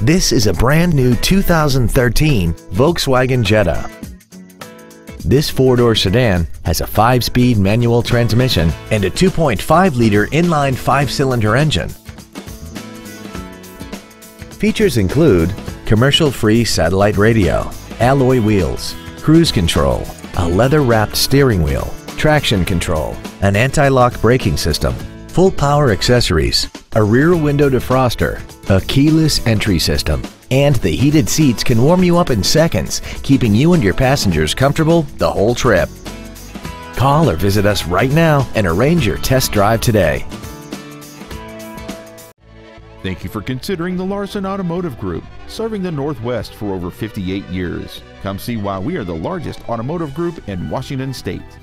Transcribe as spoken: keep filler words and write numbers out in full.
This is a brand new two thousand thirteen Volkswagen Jetta. This four-door sedan has a five-speed manual transmission and a two point five liter inline five-cylinder engine. Features include commercial-free satellite radio, alloy wheels, cruise control, a leather-wrapped steering wheel, traction control, an anti-lock braking system, full power accessories, a rear window defroster, a keyless entry system, and the heated seats can warm you up in seconds, keeping you and your passengers comfortable the whole trip. Call or visit us right now and arrange your test drive today. Thank you for considering the Larson Automotive Group, serving the Northwest for over fifty-eight years. Come see why we are the largest automotive group in Washington State.